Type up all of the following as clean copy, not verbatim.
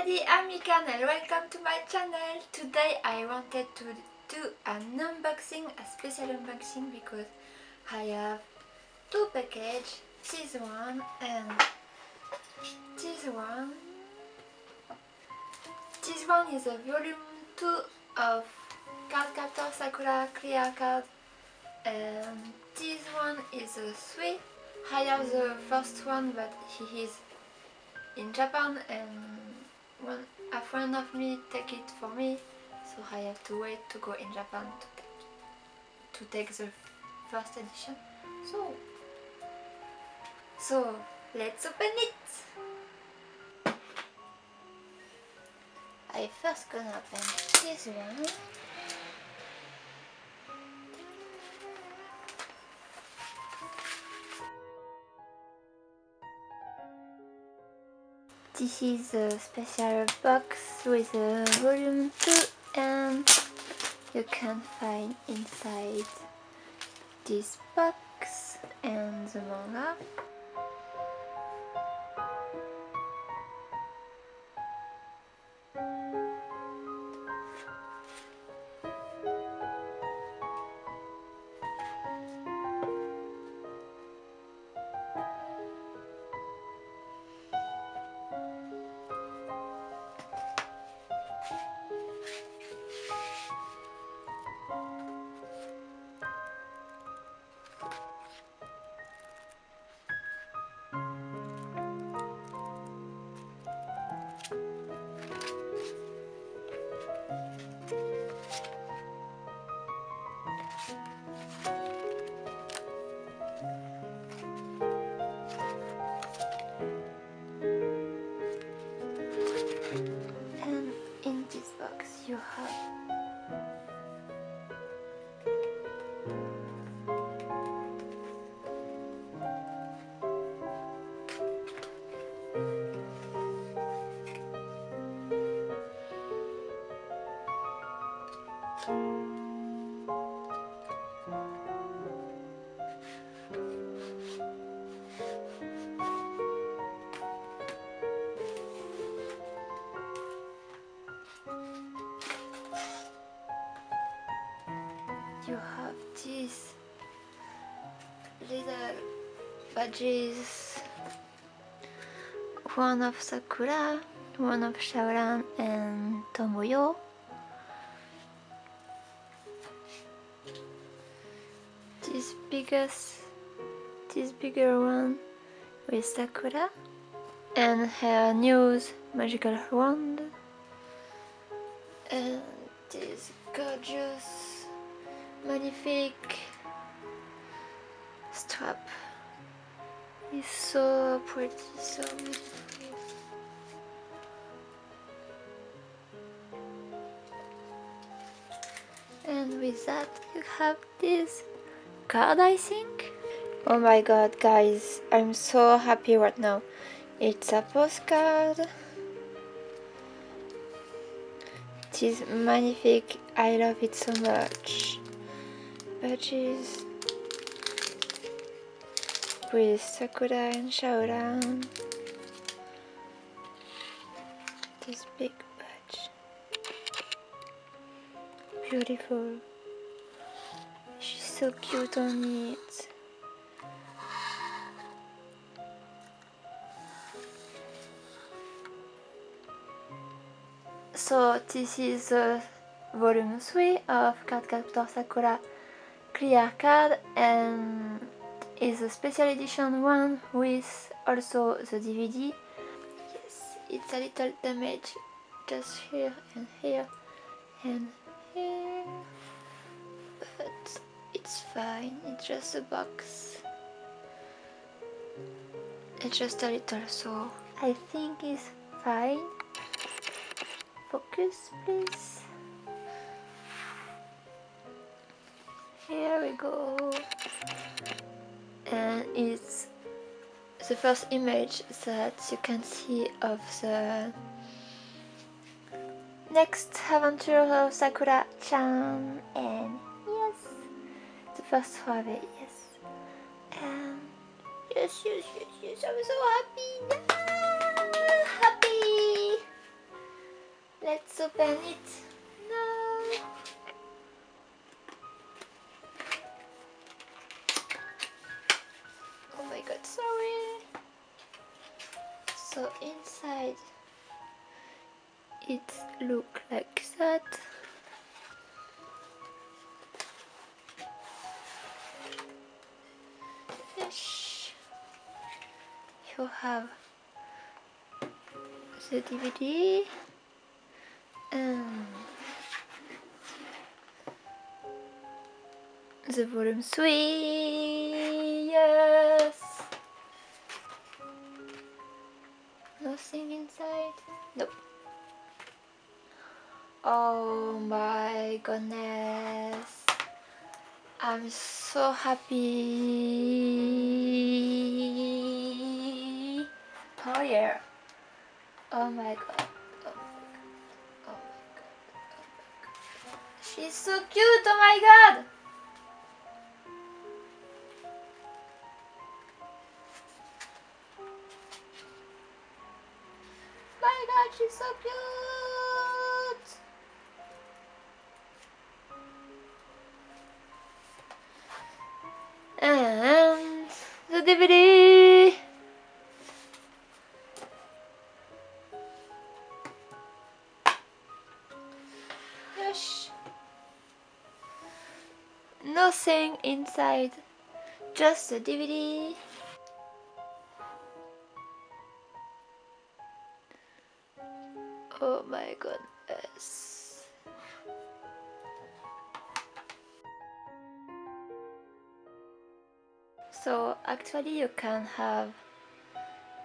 everybody, I'm Mikan and welcome to my channel. Today I wanted to do an unboxing, a special unboxing, because I have two packages, this one and this one. This one is a volume 2 of Card Captor Sakura Clear Card, and this one is a 3. I have the first one, but he is in Japan and a friend of me take it for me, so I have to wait to go in Japan to take the first edition. So let's open it. I first gonna open this one. This is a special box with a volume 2, and you can find inside this box and the manga. You have these little badges, one of Sakura, one of Syaoran and Tomoyo. This bigger one with Sakura and her new magical wand, and this gorgeous magnifique strap is so pretty, so beautiful. And with that you have this card, I think. Oh my god guys, I'm so happy right now. It's a postcard. It is magnifique, I love it so much. Badges with Sakura and Syaoran. This big badge, beautiful. She's so cute on it. So this is volume 3 of Card Captor Sakura Clear Card, and is a special edition one with also the DVD. Yes, it's a little damage just here and here and here, but it's fine, it's just a box, it's just a little, so I think it's fine. Focus please. Here we go, and it's the first image that you can see of the next adventure of Sakura-chan, and yes, the first hobby, yes, and yes, I'm so happy, yeah! Happy! Let's open it. No. Oh my god, sorry. So inside it looks like that. Fish. You have the DVD and the volume 3. Yes. Nothing inside. Nope. Oh my goodness, I'm so happy. Oh yeah. Oh my god. Oh my god. Oh my god. Oh my god. She's so cute. Oh my god. My god, she's so cute. And the DVD. Nothing inside, just the DVD. Oh my goodness. So actually you can have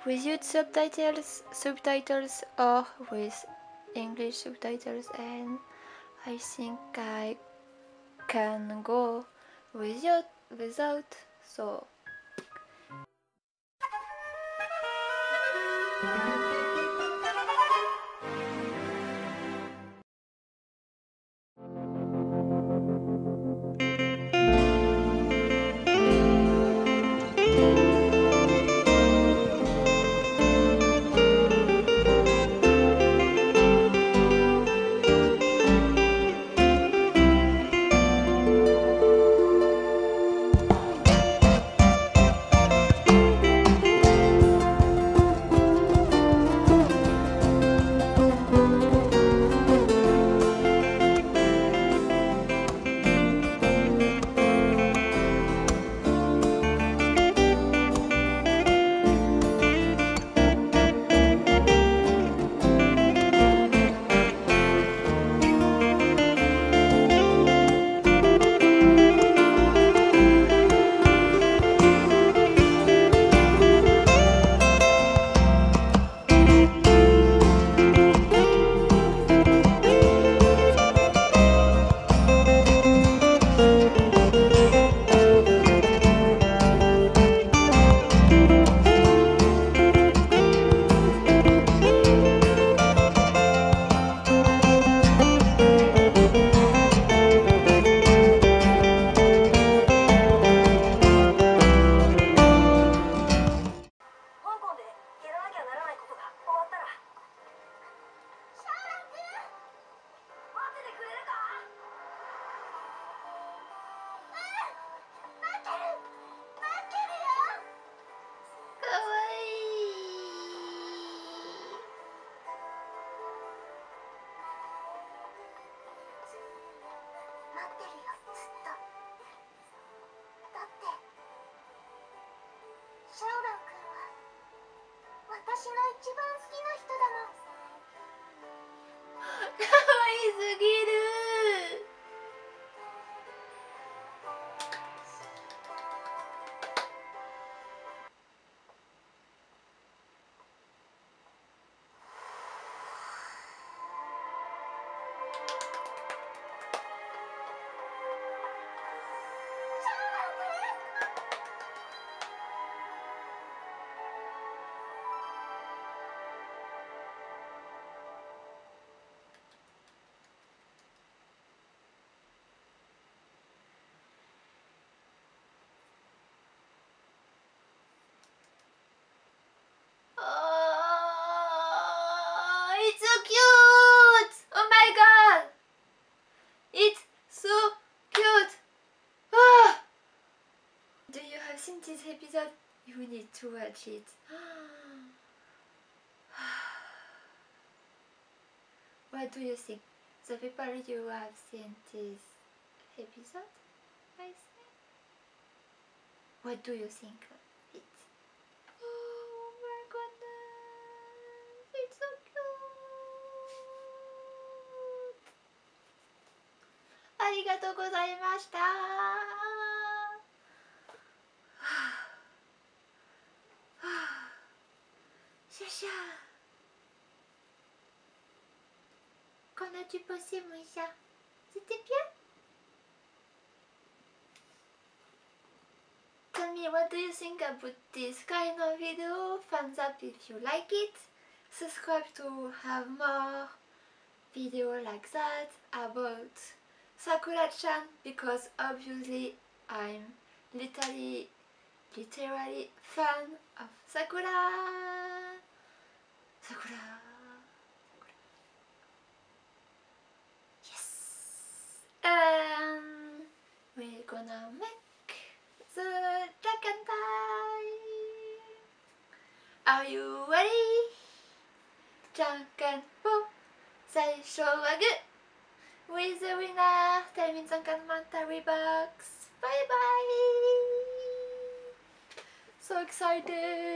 without subtitles or with English subtitles, and I think I can go without, so watching this episode, you need to watch it. What do you think? The people you have seen this episode, I say? What do you think of it? Oh my goodness, it's so cute! Arigatou gozaimashita! Shasha, qu'en as-tu pensé, mon chat? C'était bien? Tell me, what do you think about this kind of video? Thumbs up if you like it. Subscribe to have more videos like that about Sakura-chan, because obviously I'm literally fan of Sakura. Sakura, Sakura. Yes. And we're gonna make the Janken time. Are you ready? Janken po, saishou wa goo. With the winner, time in Janken commentary box. Bye bye. So excited.